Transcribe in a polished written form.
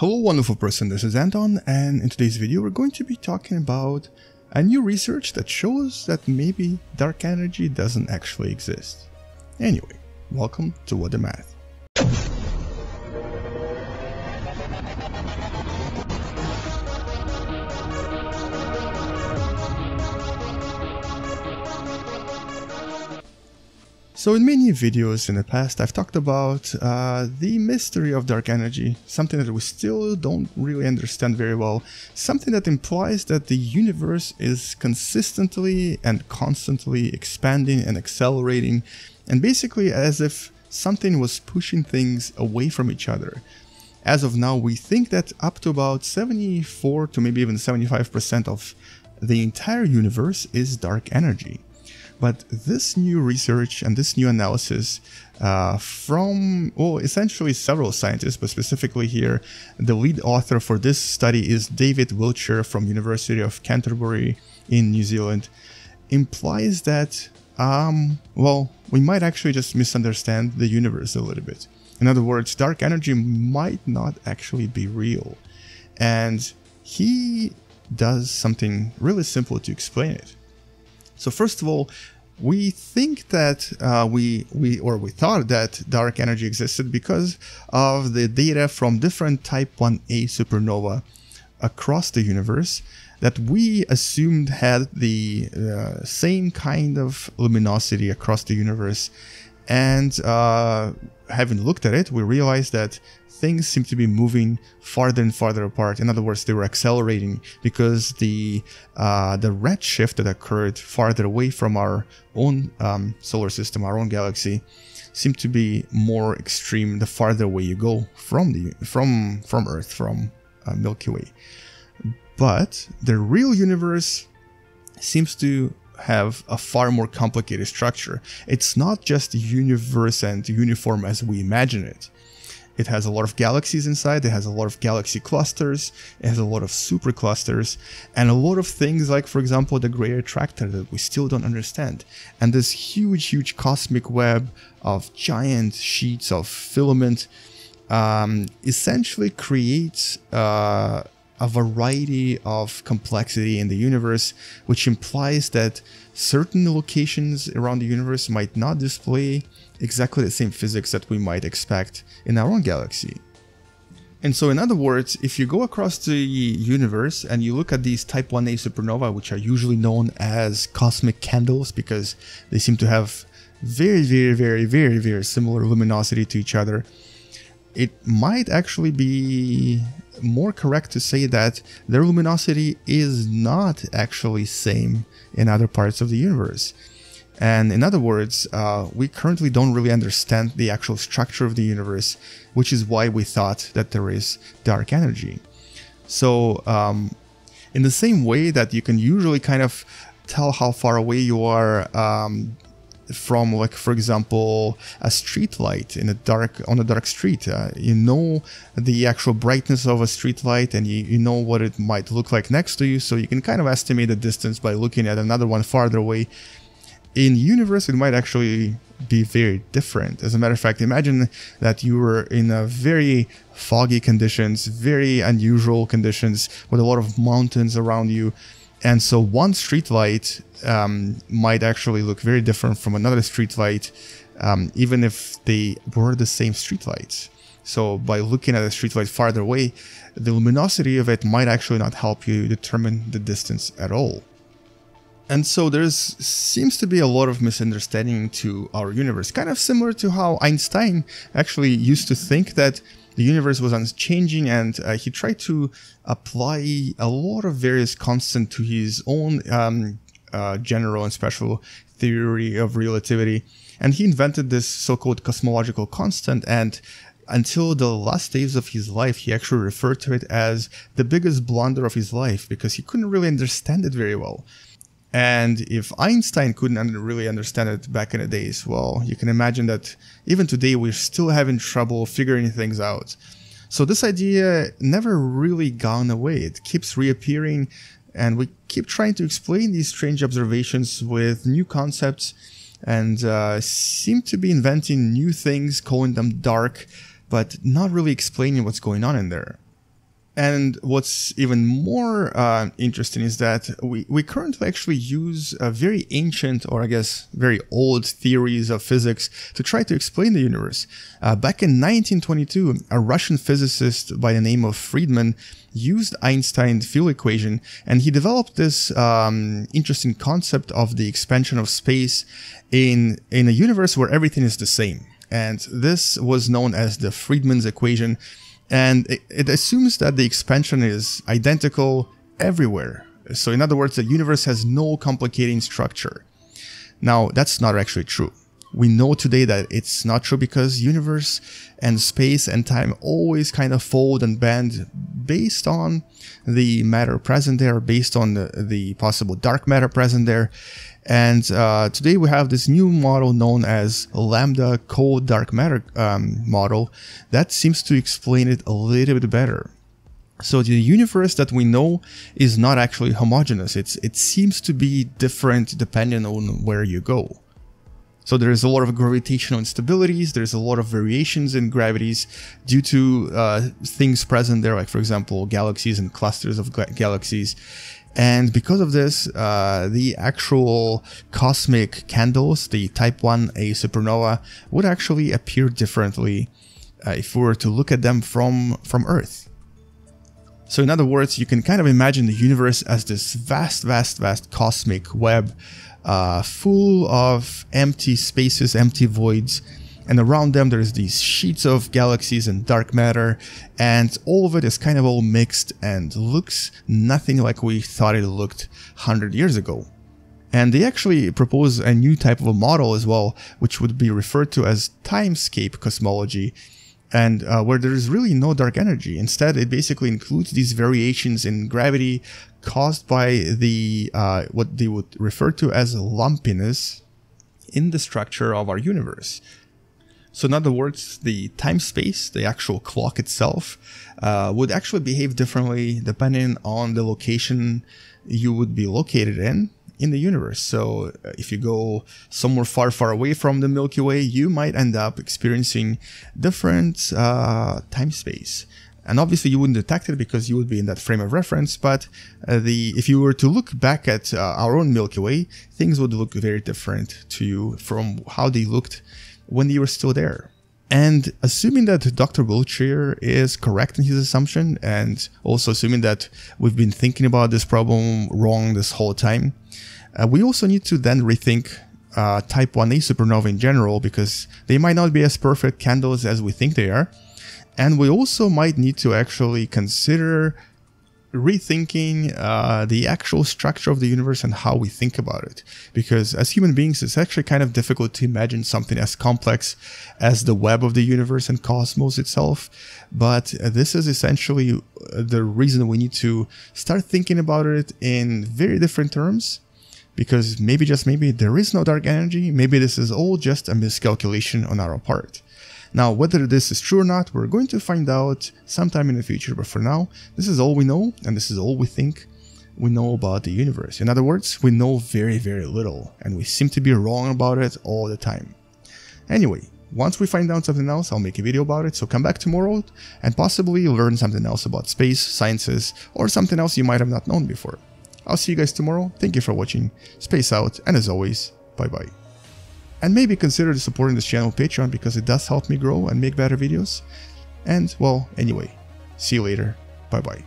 Hello wonderful person, this is Anton, and in today's video we're going to be talking about a new research that shows that maybe dark energy doesn't actually exist. Anyway, welcome to What the Math. So in many videos in the past I've talked about the mystery of dark energy, something that we still don't really understand very well, something that implies that the universe is consistently and constantly expanding and accelerating, and basically as if something was pushing things away from each other. As of now, we think that up to about 74 to maybe even 75% of the entire universe is dark energy. But this new research and this new analysis from, well, essentially several scientists, but specifically here, the lead author for this study is David Wiltshire from University of Canterbury in New Zealand, implies that, well, we might actually just misunderstand the universe a little bit. In other words, dark energy might not actually be real. And he does something really simple to explain it. So first of all, we think that we thought that dark energy existed because of the data from different type 1a supernova across the universe that we assumed had the same kind of luminosity across the universe. And having looked at it, we realized that things seem to be moving farther and farther apart. In other words, they were accelerating because the redshift that occurred farther away from our own solar system, our own galaxy, seemed to be more extreme the farther away you go from Earth, from Milky Way. But the real universe seems to have a far more complicated structure. It's not just universe and uniform as we imagine it. It has a lot of galaxies inside, it has a lot of galaxy clusters, it has a lot of superclusters, and a lot of things like, for example, the Great Attractor that we still don't understand. And this huge, huge cosmic web of giant sheets of filament essentially creates a variety of complexity in the universe, which implies that certain locations around the universe might not display exactly the same physics that we might expect in our own galaxy. And so, in other words, if you go across the universe and you look at these type 1a supernovae, which are usually known as cosmic candles because they seem to have very, very, very, very, very similar luminosity to each other, it might actually be more correct to say that their luminosity is not actually same in other parts of the universe. And in other words, we currently don't really understand the actual structure of the universe, which is why we thought that there is dark energy. So in the same way that you can usually kind of tell how far away you are from, like, for example, a street light in a dark street, you know the actual brightness of a street light, and you know what it might look like next to you, so you can kind of estimate the distance by looking at another one farther away. In universe, it might actually be very different. As a matter of fact, imagine that you were in a very foggy conditions, very unusual conditions with a lot of mountains around you. And so one streetlight might actually look very different from another streetlight, even if they were the same streetlights. So by looking at a streetlight farther away, the luminosity of it might actually not help you determine the distance at all. And so there seems to be a lot of misunderstanding to our universe, kind of similar to how Einstein actually used to think that the universe was unchanging, and he tried to apply a lot of various constants to his own general and special theory of relativity. And he invented this so-called cosmological constant, and until the last days of his life, he actually referred to it as the biggest blunder of his life because he couldn't really understand it very well. And if Einstein couldn't really understand it back in the days, well, you can imagine that even today we're still having trouble figuring things out. So this idea never really gone away. It keeps reappearing, and we keep trying to explain these strange observations with new concepts, and seem to be inventing new things, calling them dark, but not really explaining what's going on in there. And what's even more interesting is that we currently actually use very ancient, or I guess very old, theories of physics to try to explain the universe. Back in 1922, a Russian physicist by the name of Friedmann used Einstein's field equation, and he developed this interesting concept of the expansion of space in a universe where everything is the same. And this was known as the Friedmann's equation. And it assumes that the expansion is identical everywhere. So in other words, the universe has no complicating structure. Now, that's not actually true. We know today that it's not true because universe and space and time always kind of fold and bend based on the matter present there, based on the possible dark matter present there. And today we have this new model known as Lambda Cold Dark Matter model that seems to explain it a little bit better. So the universe that we know is not actually homogeneous. It seems to be different depending on where you go. So there is a lot of gravitational instabilities, there's a lot of variations in gravities due to things present there, like for example galaxies and clusters of galaxies. And because of this, the actual cosmic candles, the type 1A supernova, would actually appear differently if we were to look at them from Earth. So in other words, you can kind of imagine the universe as this vast, vast, vast cosmic web full of empty spaces, empty voids, and around them there's these sheets of galaxies and dark matter, and all of it is kind of all mixed and looks nothing like we thought it looked 100 years ago. And they actually propose a new type of a model as well, which would be referred to as timescape cosmology, and where there is really no dark energy. Instead, it basically includes these variations in gravity caused by the what they would refer to as lumpiness in the structure of our universe. So in other words, the time space, the actual clock itself, would actually behave differently depending on the location you would be located in the universe. So if you go somewhere far, far away from the Milky Way, you might end up experiencing different time space. And obviously you wouldn't detect it because you would be in that frame of reference, but if you were to look back at our own Milky Way, things would look very different to you from how they looked when you were still there. And assuming that Dr. Wiltshire is correct in his assumption, and also assuming that we've been thinking about this problem wrong this whole time, we also need to then rethink type 1A supernova in general, because they might not be as perfect candles as we think they are. And we also might need to actually consider rethinking the actual structure of the universe and how we think about it. Because as human beings, it's actually kind of difficult to imagine something as complex as the web of the universe and cosmos itself. But this is essentially the reason we need to start thinking about it in very different terms. Because maybe, just maybe, there is no dark energy. Maybe this is all just a miscalculation on our part. Now, whether this is true or not, we're going to find out sometime in the future, but for now, this is all we know, and this is all we think we know about the universe. In other words, we know very, very little, and we seem to be wrong about it all the time. Anyway, once we find out something else, I'll make a video about it, so come back tomorrow and possibly learn something else about space, sciences, or something else you might have not known before. I'll see you guys tomorrow. Thank you for watching, space out, and as always, bye-bye. And maybe consider supporting this channel on Patreon, because it does help me grow and make better videos. And well, anyway, see you later. Bye bye.